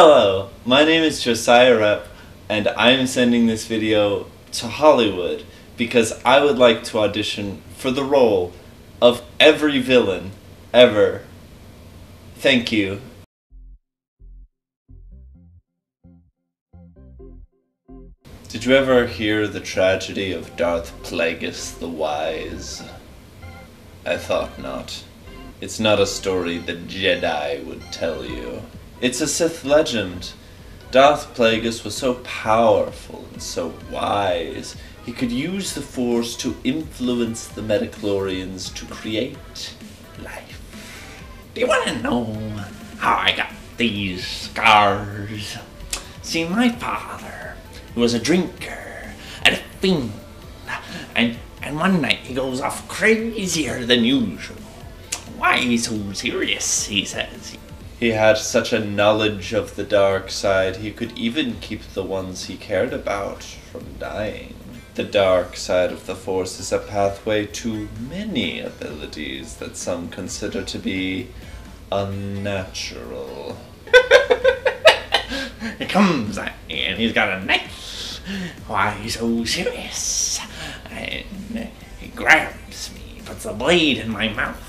Hello, my name is Josiah Repp, and I am sending this video to Hollywood because I would like to audition for the role of every villain ever. Thank you. Did you ever hear the tragedy of Darth Plagueis the Wise? I thought not. It's not a story the Jedi would tell you. It's a Sith legend. Darth Plagueis was so powerful and so wise, he could use the Force to influence the Metachlorians to create life. Do you want to know how I got these scars? See, my father, he was a drinker and a fiend, and one night he goes off crazier than usual. Why he's so serious, he says. He had such a knowledge of the dark side, he could even keep the ones he cared about from dying. The dark side of the Force is a pathway to many abilities that some consider to be unnatural. He comes at me and he's got a knife. Why he's so serious? And he grabs me, puts the blade in my mouth.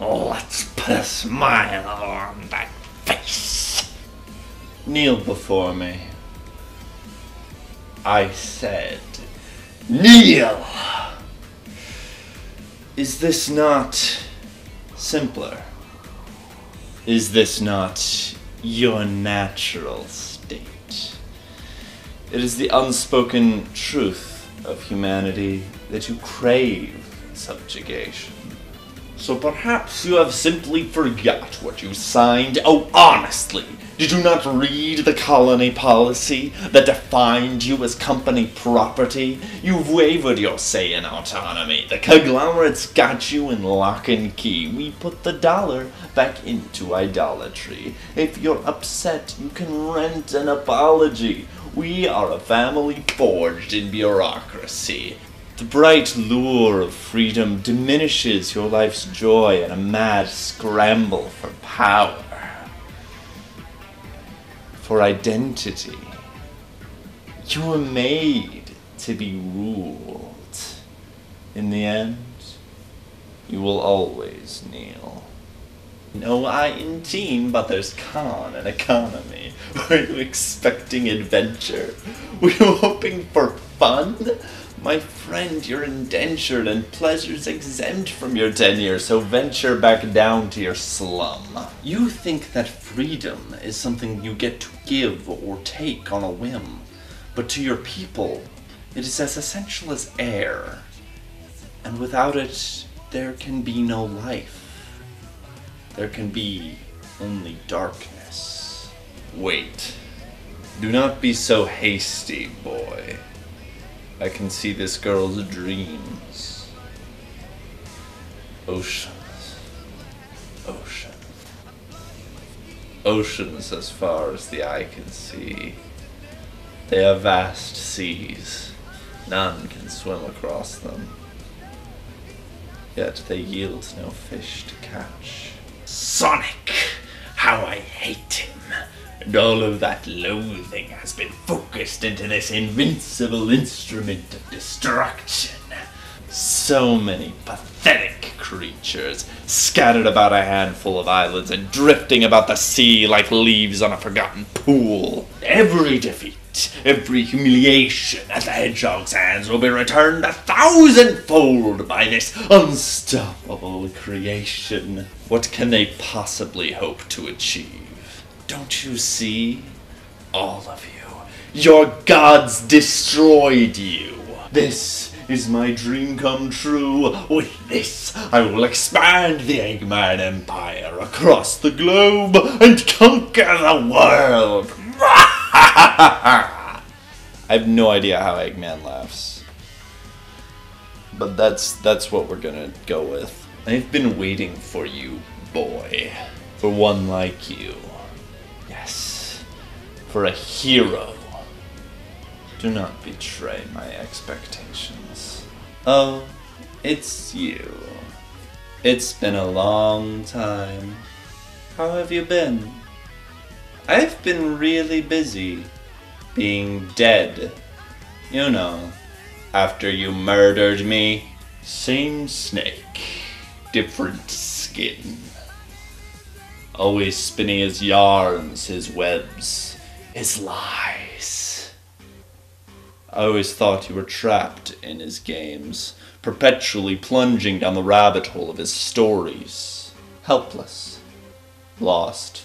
Let's put a smile on that face. Kneel before me. I said, kneel! Is this not simpler? Is this not your natural state? It is the unspoken truth of humanity that you crave subjugation. So perhaps you have simply forgot what you signed. Oh, honestly, did you not read the colony policy that defined you as company property? You've wavered your say in autonomy. The conglomerates got you in lock and key. We put the dollar back into idolatry. If you're upset, you can rent an apology. We are a family forged in bureaucracy. The bright lure of freedom diminishes your life's joy in a mad scramble for power, for identity. You were made to be ruled. In the end, you will always kneel. No I in team, but there's con in economy. Were you expecting adventure? Were you hoping for fun? My friend, you're indentured and pleasure's exempt from your tenure, so venture back down to your slum. You think that freedom is something you get to give or take on a whim, but to your people, it is as essential as air, and without it, there can be no life. There can be only darkness. Wait. Do not be so hasty, boy. I can see this girl's dreams. Oceans. Oceans. Oceans as far as the eye can see. They are vast seas. None can swim across them. Yet they yield no fish to catch. Sonic! How I hate him! And all of that loathing has been focused into this invincible instrument of destruction. So many pathetic creatures, scattered about a handful of islands and drifting about the sea like leaves on a forgotten pool. Every defeat, every humiliation at the hedgehog's hands will be returned 1,000-fold by this unstoppable creation. What can they possibly hope to achieve? Don't you see? All of you. Your gods destroyed you. This is my dream come true. With this, I will expand the Eggman Empire across the globe and conquer the world. I have no idea how Eggman laughs. But that's what we're gonna go with. I've been waiting for you, boy. For one like you. Yes, for a hero. Do not betray my expectations. Oh, it's you. It's been a long time. How have you been? I've been really busy being dead. You know, after you murdered me. Same snake, different skin. Always spinning his yarns, his webs, his lies. I always thought you were trapped in his games, perpetually plunging down the rabbit hole of his stories. Helpless, lost.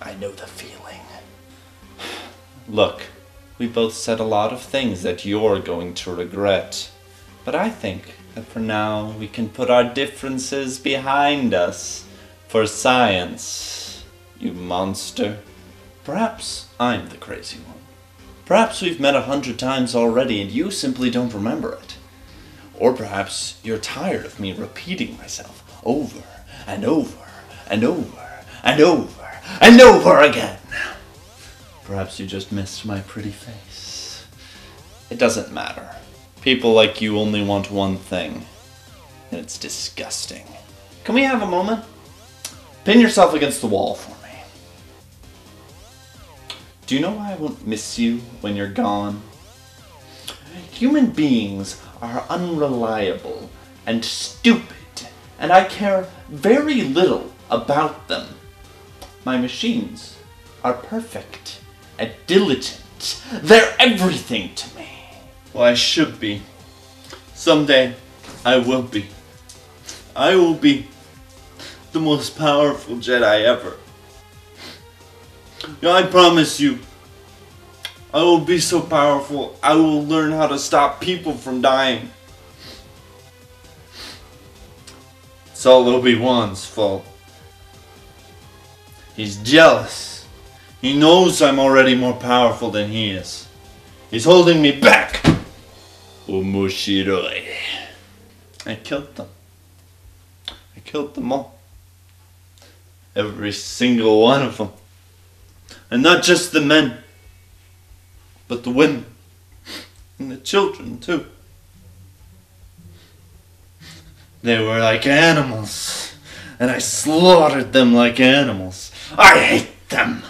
I know the feeling. Look, we both said a lot of things that you're going to regret, but I think that for now we can put our differences behind us for science, you monster. Perhaps I'm the crazy one. Perhaps we've met 100 times already and you simply don't remember it. Or perhaps you're tired of me repeating myself over and over and over and over and over again. Perhaps you just missed my pretty face. It doesn't matter. People like you only want one thing, and it's disgusting. Can we have a moment? Pin yourself against the wall for me. Do you know why I won't miss you when you're gone? Human beings are unreliable and stupid, and I care very little about them. My machines are perfect and diligent. They're everything to me. Well, I should be. Someday, I will be. I will be the most powerful Jedi ever. You know, I promise you, I will be so powerful, I will learn how to stop people from dying. It's all Obi-Wan's fault. He's jealous. He knows I'm already more powerful than he is. He's holding me back. Omoshiroi. I killed them. I killed them all. Every single one of them. And not just the men, but the women. And the children, too. They were like animals. And I slaughtered them like animals. I hate them.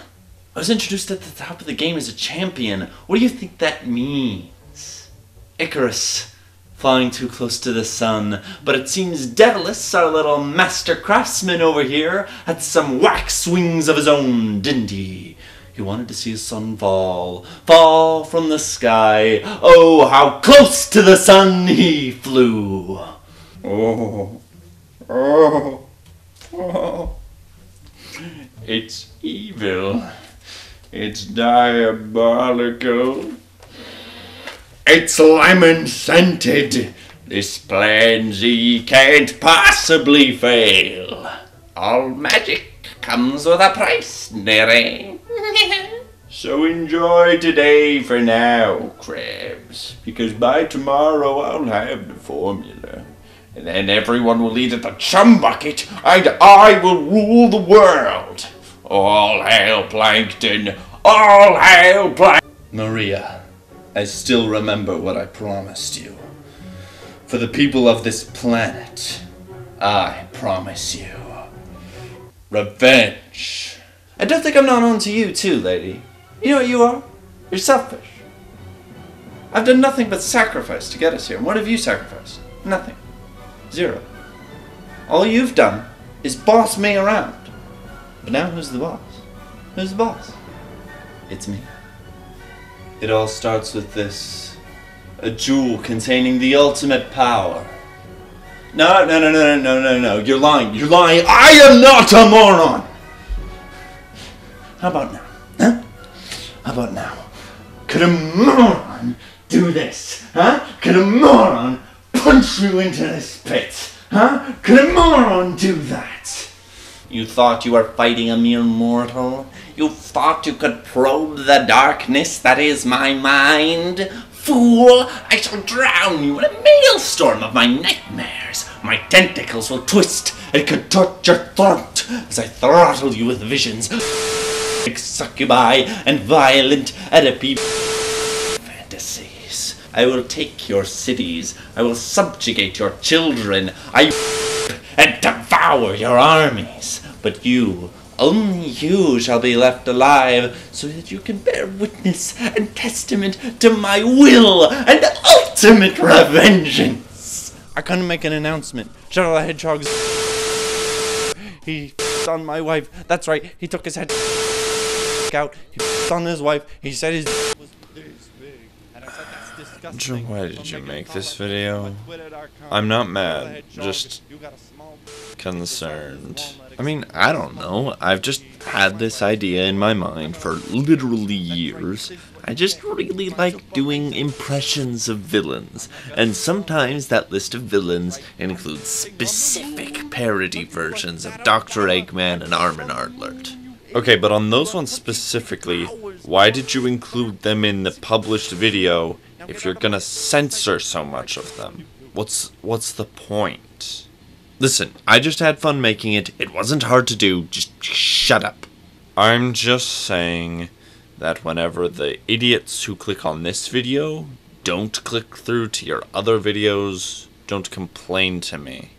I was introduced at the top of the game as a champion. What do you think that means? Icarus, flying too close to the sun. But it seems Daedalus, our little master craftsman over here, had some wax wings of his own, didn't he? He wanted to see his sun fall, fall from the sky. Oh, how close to the sun he flew. Oh, oh, oh. It's evil. It's diabolical. It's lemon-scented. This plan Z can't possibly fail. All magic comes with a price, Neri. So enjoy today for now, Krebs, because by tomorrow I'll have the formula. And then everyone will eat at the Chum Bucket, and I will rule the world. All hail Plankton! All hail Plankton! Maria, I still remember what I promised you. For the people of this planet, I promise you revenge. I don't think I'm not on to you too, lady. You know what you are? You're selfish. I've done nothing but sacrifice to get us here. And what have you sacrificed? Nothing. Zero. All you've done is boss me around. But now who's the boss? Who's the boss? It's me. It all starts with this. A jewel containing the ultimate power. No, no, no, no, no, no, no. You're lying. You're lying. I am not a moron! How about now? Huh? How about now? Could a moron do this? Huh? Could a moron punch you into this pit? Huh? Could a moron do that? You thought you were fighting a mere mortal? You thought you could probe the darkness that is my mind? Fool! I shall drown you in a maelstrom of my nightmares. My tentacles will twist and contort your throat as I throttle you with visions like succubi and violent Oedipe fantasies. I will take your cities. I will subjugate your children. I and devour your armies. But you Only you shall be left alive, so that you can bear witness and testament to my will and ultimate revengeance! I couldn't make an announcement. Shadow the Hedgehog's... He f***ed on my wife. That's right, he took his head out. He f***ed on his wife. He said his was this big. And I said that's disgusting. Why did you make this video? I'm not mad, just... concerned. I mean, I don't know. I've just had this idea in my mind for literally years. I just really like doing impressions of villains, and sometimes that list of villains includes specific parody versions of Dr. Eggman and Armin Arlert. Okay, but on those ones specifically, why did you include them in the published video if you're gonna censor so much of them? What's the point? Listen, I just had fun making it. It wasn't hard to do. Just shut up. I'm just saying that whenever the idiots who click on this video don't click through to your other videos, don't complain to me.